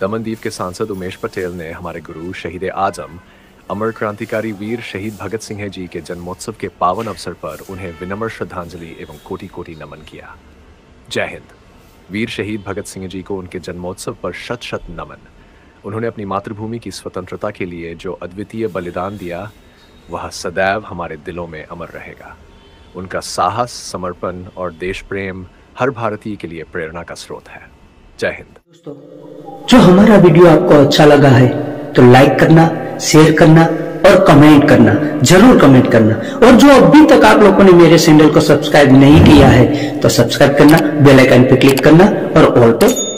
दमनदीप के सांसद उमेश पटेल ने हमारे गुरु शहीद आजम अमर क्रांतिकारी वीर शहीद भगत सिंह जी के जन्मोत्सव के पावन अवसर पर उन्हें विनम्र श्रद्धांजलि एवं कोटि कोटि नमन किया। जय हिंद। वीर शहीद भगत सिंह जी को उनके जन्मोत्सव पर शत शत नमन। उन्होंने अपनी मातृभूमि की स्वतंत्रता के लिए जो अद्वितीय बलिदान दिया वह सदैव हमारे दिलों में अमर रहेगा। उनका साहस, समर्पण और देश प्रेम हर भारतीय के लिए प्रेरणा का स्रोत है। जय हिंद। दोस्तों, जो हमारा वीडियो आपको अच्छा लगा है तो लाइक करना, शेयर करना और कमेंट करना, जरूर कमेंट करना। और जो अभी तक आप लोगों ने मेरे चैनल को सब्सक्राइब नहीं किया है तो सब्सक्राइब करना, बेल आइकन पर क्लिक करना और ऑल पर